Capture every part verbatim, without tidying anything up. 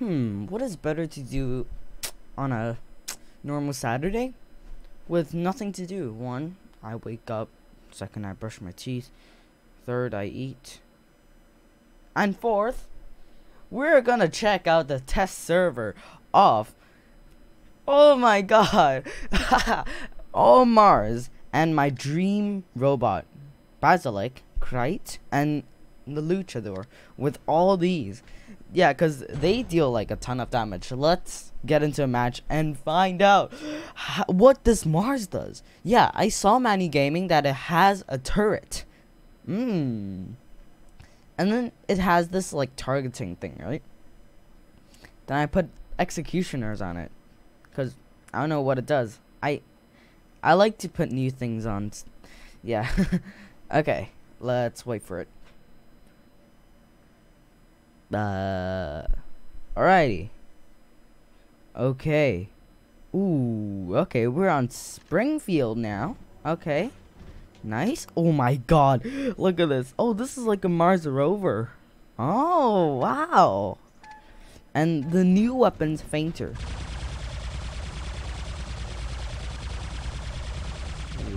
hmm, what is better to do on a normal Saturday with nothing to do? One, I wake up. Second, I brush my teeth. Third, I eat. And fourth, we're gonna check out the test server of, oh my god, all Mars and my dream robot, Basilic, Krait, and the Luchador. With all these, yeah, because they deal like a ton of damage. Let's get into a match and find out how, what this Mars does. Yeah, I saw Manny Gaming that it has a turret. Mmm. And then it has this like targeting thing, right? Then I put executioners on it because I don't know what it does. I I like to put new things on. Yeah. Okay, let's wait for it. Uh, alrighty. Okay. Ooh. Okay, we're on Springfield now. Okay. Nice. Oh my god, look at this. Oh, this is like a Mars rover. Oh wow. And the new weapon's fainter.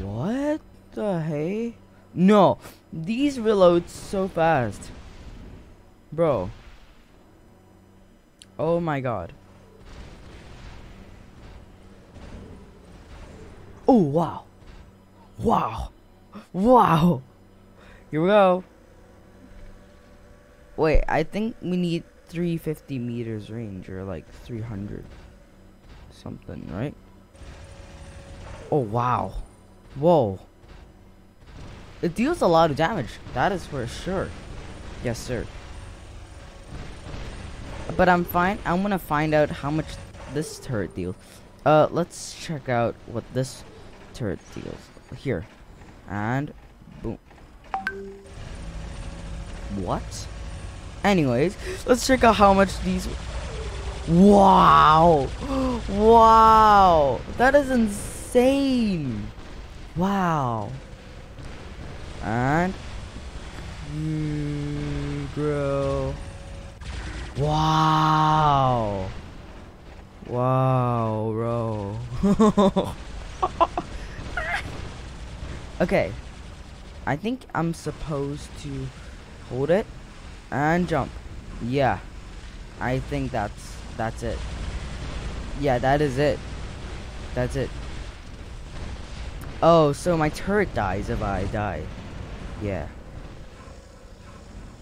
What the hey? No, these reload so fast, bro. Oh my god. Oh wow. Wow. Wow, here we go. Wait, I think we need three hundred fifty meters range, or like three hundred something, right? Oh wow. Whoa, it deals a lot of damage, that is for sure. Yes sir. But I'm fine, I'm gonna find out how much this turret deals. Uh let's check out what this turret deals here. And boom. What? Anyways, let's check out how much these. Wow! Wow! That is insane! Wow! And grow. Wow! Wow, bro. Okay, I think I'm supposed to hold it and jump. Yeah, I think that's that's it. Yeah, that is it. That's it. Oh, so my turret dies if I die. Yeah.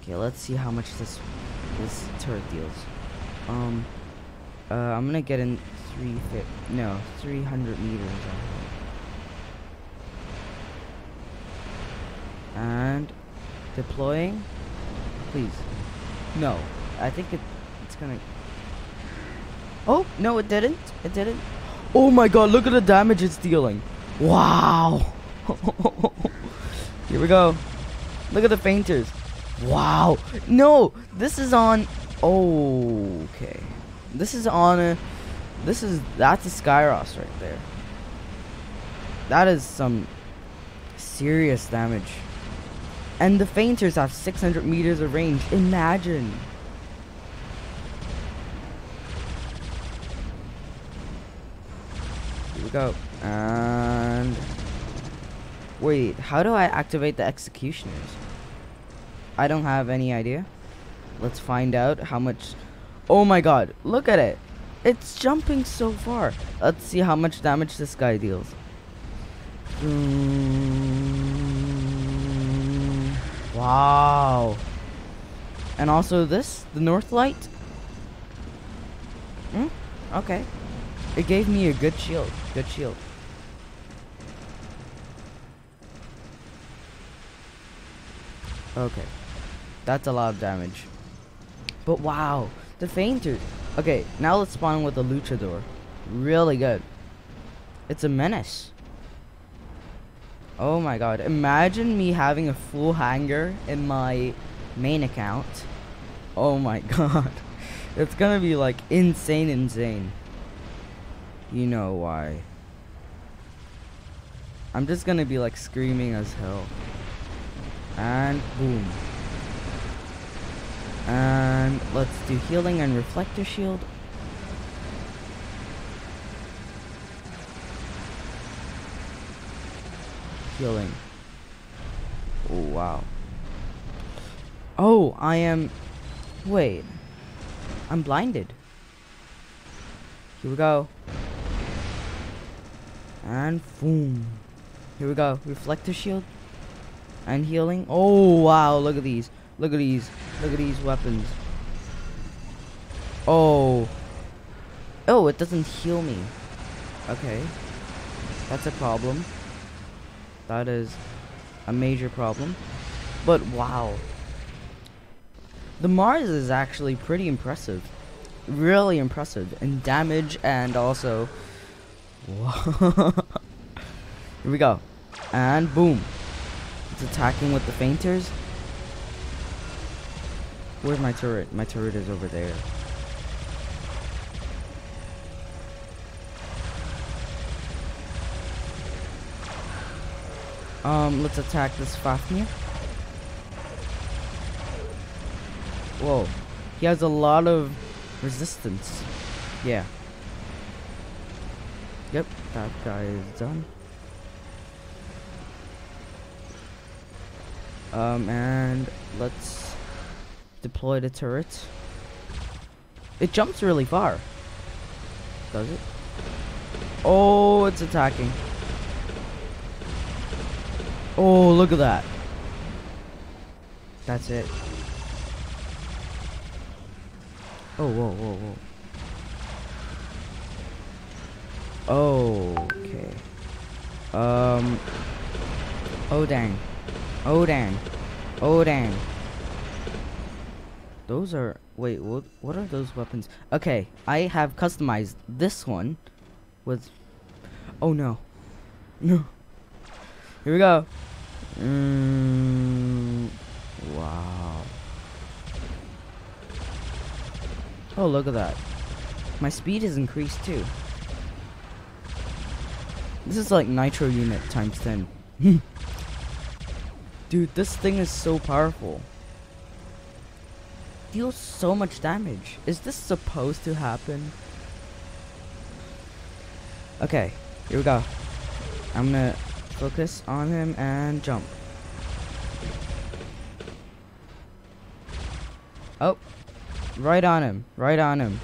Okay, let's see how much this this turret deals. Um, uh, I'm gonna get in three fit. No, three hundred meters. And deploying, please. No, I think it, it's gonna. Oh no, it didn't. It didn't. Oh my god, look at the damage it's dealing. Wow. Here we go. Look at the fainters. Wow. No, this is on. Oh, okay. This is on a. This is that's a Skyros right there. That is some serious damage. And the fainters have six hundred meters of range. Imagine. Here we go. And wait, how do I activate the executioners? I don't have any idea. Let's find out how much. Oh my god, look at it. It's jumping so far. Let's see how much damage this guy deals. Mm. Wow. And also this, the North Light. Hmm? Okay. It gave me a good shield. Good shield. Okay. That's a lot of damage. But wow. The fainter. Okay, now let's spawn with the Luchador. Really good. It's a menace. Oh my god, imagine me having a full hanger in my main account. Oh my god. It's gonna be like insane, insane. You know why. I'm just gonna be like screaming as hell. And boom. Um, let's do healing and reflector shield. Healing. Oh, wow. Oh, I am... Wait. I'm blinded. Here we go. And boom. Here we go. Reflector shield. And healing. Oh, wow. Look at these. Look at these. Look at these weapons. Oh. Oh, it doesn't heal me. Okay. That's a problem. That is a major problem. But wow. The Mars is actually pretty impressive. Really impressive. In damage and also... Whoa. Here we go. And boom. It's attacking with the fainters. Where's my turret? My turret is over there. Um, let's attack this Fafnir. Whoa. He has a lot of resistance. Yeah. Yep, that guy is done. Um, and let's deploy the turret. It jumps really far. Does it? Oh, it's attacking. Oh, look at that. That's it. Oh, whoa, whoa, whoa. Oh, okay. Um. Oh, dang. Oh, dang. Oh, dang. Those are... Wait, what, what are those weapons? Okay, I have customized this one with... Oh, no. No. Here we go. Mm, wow. Oh, look at that. My speed has increased, too. This is like nitro unit times ten. Dude, this thing is so powerful. Deals so much damage. Is this supposed to happen? Okay, here we go. I'm gonna focus on him and jump. Oh, right on him, right on him.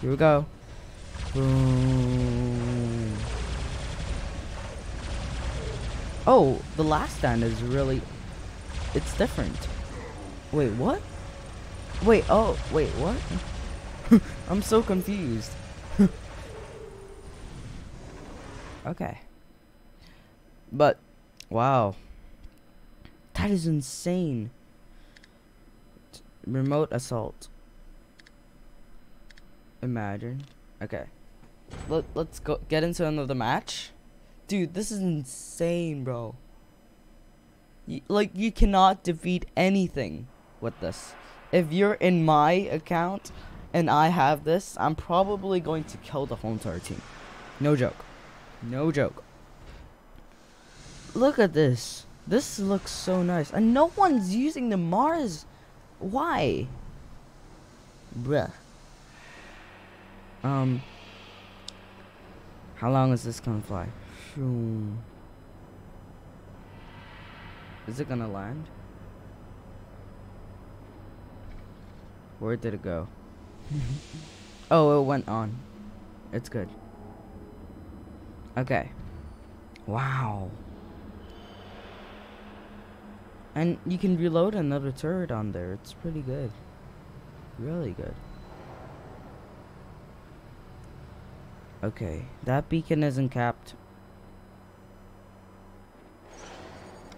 Here we go. Boom. Oh, the last stand is really... It's different. Wait, what? Wait, oh, wait, what? I'm so confused. Okay. But, wow. That is insane. T- remote assault. Imagine. Okay. Let, let's go get into another match. Dude, this is insane, bro. Y- like, you cannot defeat anything with this. If you're in my account and I have this, I'm probably going to kill the whole entire team. No joke. No joke. Look at this. This looks so nice. And no one's using the Mars. Why? Bruh. Um. How long is this gonna fly? Is it gonna land? Where did it go? Oh, it went on. It's good. Okay. Wow. And you can reload another turret on there. It's pretty good. Really good. Okay. That beacon isn't capped.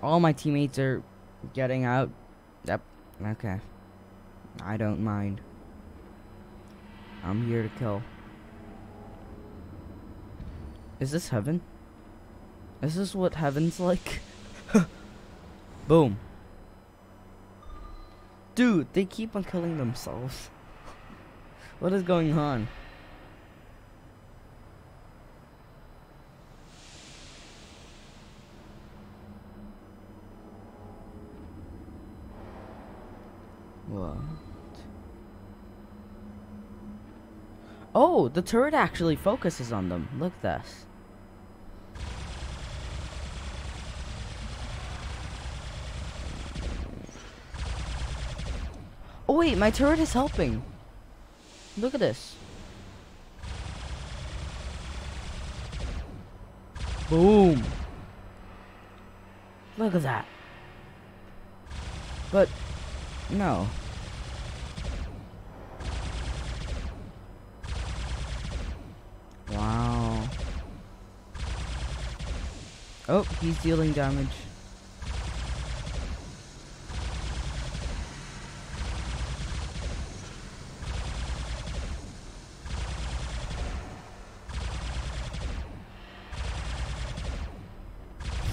All my teammates are getting out. Yep. Okay. I don't mind. I'm here to kill. Is this heaven? Is this what heaven's like? Boom. Dude, they keep on killing themselves. What is going on? What? Oh, the turret actually focuses on them. Look at this. Oh wait, my turret is helping. Look at this. Boom. Look at that. But, no. Wow. Oh, he's dealing damage.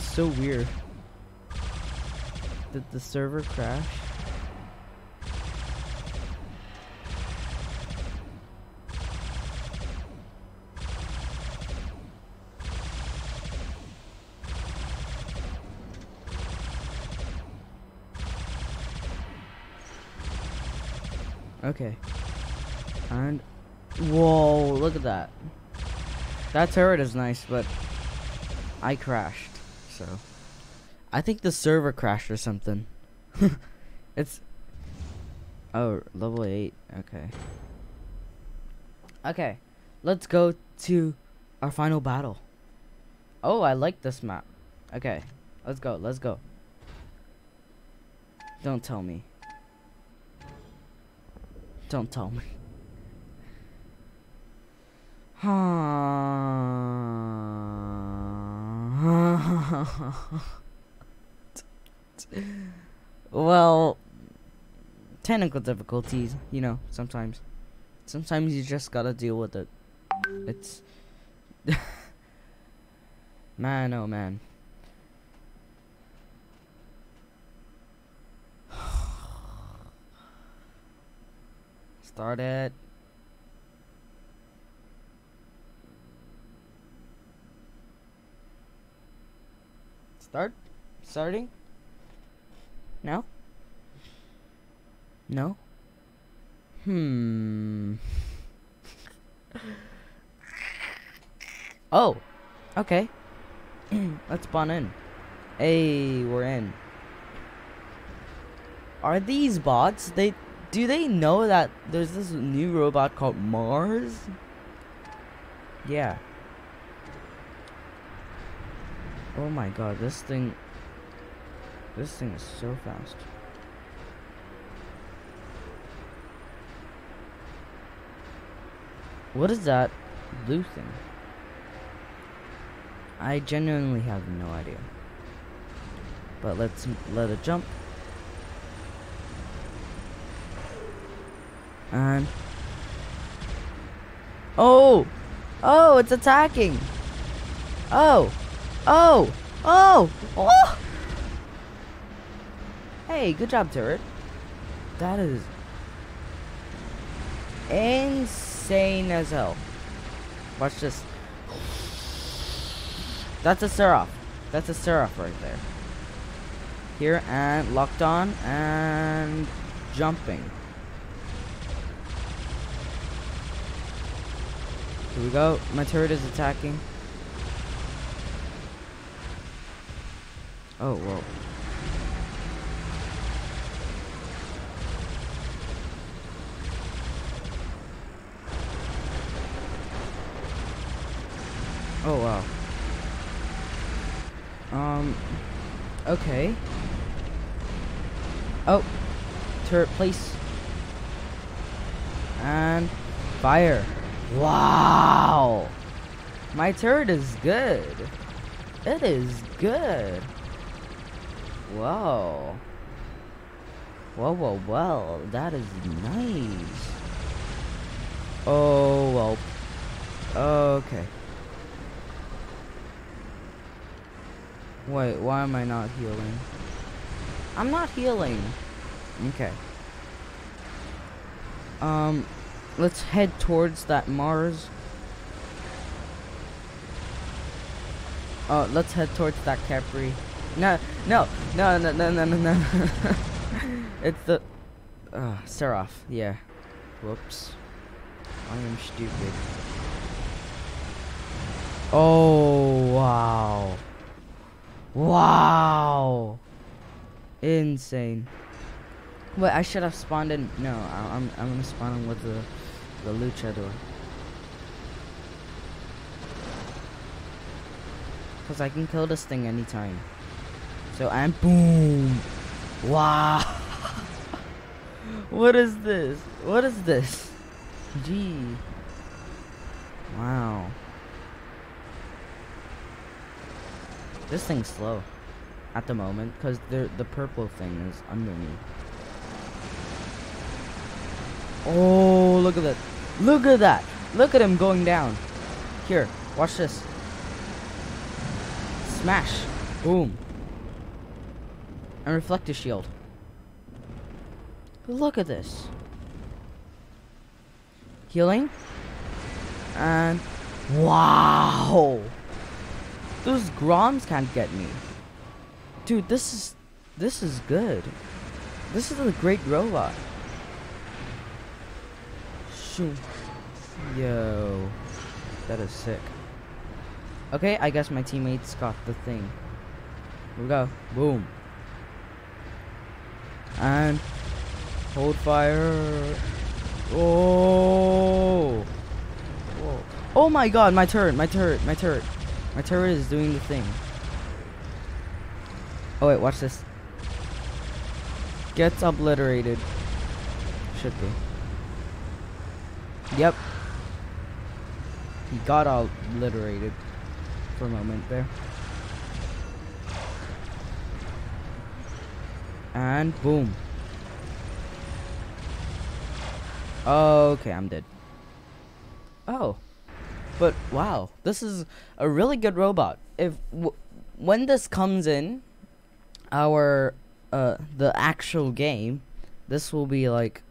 So weird. Did the server crash? Okay. And whoa, look at that. That turret is nice, but I crashed. So I think the server crashed or something. It's oh, level eight. Okay. Okay. Let's go to our final battle. Oh, I like this map. Okay. Let's go. Let's go. Don't tell me. Don't tell me. Well, technical difficulties, you know, sometimes. Sometimes you just gotta deal with it. It's... man, oh man. Start it. Start? Starting? No? No? Hmm. Oh! Okay. Let's spawn in. Hey, we're in. Are these bots? They do they know that there's this new robot called Mars? Yeah. Oh my god, this thing this thing is so fast. What is that blue thing? I genuinely have no idea. But let's let it jump. And oh! Oh, it's attacking! Oh! Oh! Oh! Oh! Hey, good job, turret. That is insane as hell. Watch this. That's a Seraph. That's a Seraph right there. Here, and locked on, and jumping. Here we go. My turret is attacking. Oh, whoa. Oh, wow. Um, okay. Oh, turret place. And fire. Wow! My turret is good. It is good. Whoa. Whoa, whoa, whoa. That is nice. Oh, well. Okay. Wait, why am I not healing? I'm not healing. Okay. Um, let's head towards that Mars. Oh, let's head towards that Capri. No, no, no, no, no, no, no, no. It's the Uh, Seraph, yeah. Whoops. I am stupid. Oh, wow. Wow. Insane. Wait, I should have spawned in. No, I, I'm, I'm gonna spawn in with the, the Luchador. Because I can kill this thing anytime. So, and boom. Wow. What is this? What is this? Gee. Wow. This thing's slow at the moment because the the purple thing is under me. Oh, look at that. Look at that. Look at him going down. Here, watch this. Smash. Boom. And reflector shield. Look at this. Healing. And wow. Those Groms can't get me. Dude, this is this is good. This is a great robot. Shoot. Yo. That is sick. Okay, I guess my teammates got the thing. Here we go. Boom. And hold fire. Oh. Whoa. Oh my god, my turret, my turret, my turret. My turret is doing the thing. Oh wait, watch this. Gets obliterated. Should be. Yep. He got obliterated for a moment there. And boom. Okay, I'm dead. Oh. But wow, this is a really good robot. If w when this comes in our uh the actual game, this will be like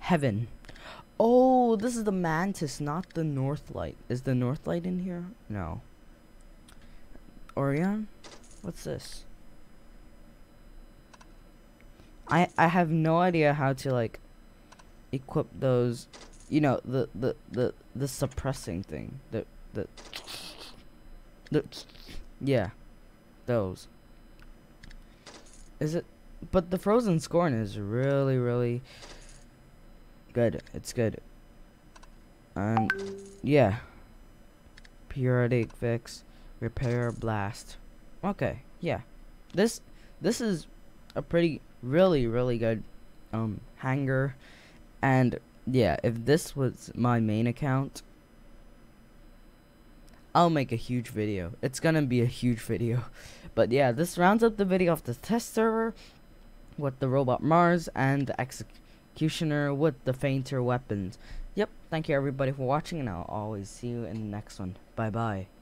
heaven. Oh, this is the Mantis, not the North Light. Is the North Light in here? No. Orion? What's this? I I have no idea how to like equip those. You know, the, the, the, the suppressing thing. The, the, the, yeah, those. Is it, but the Frozen Scorn is really, really good. It's good. Um, yeah. Periodic fix, repair, blast. Okay, yeah. This, this is a pretty, really, really good, um, hangar. And yeah, if this was my main account, I'll make a huge video. It's gonna be a huge video. But yeah, this rounds up the video of the test server with the robot Mars and the executioner with the fainter weapons. Yep, thank you everybody for watching, and I'll always see you in the next one. Bye bye.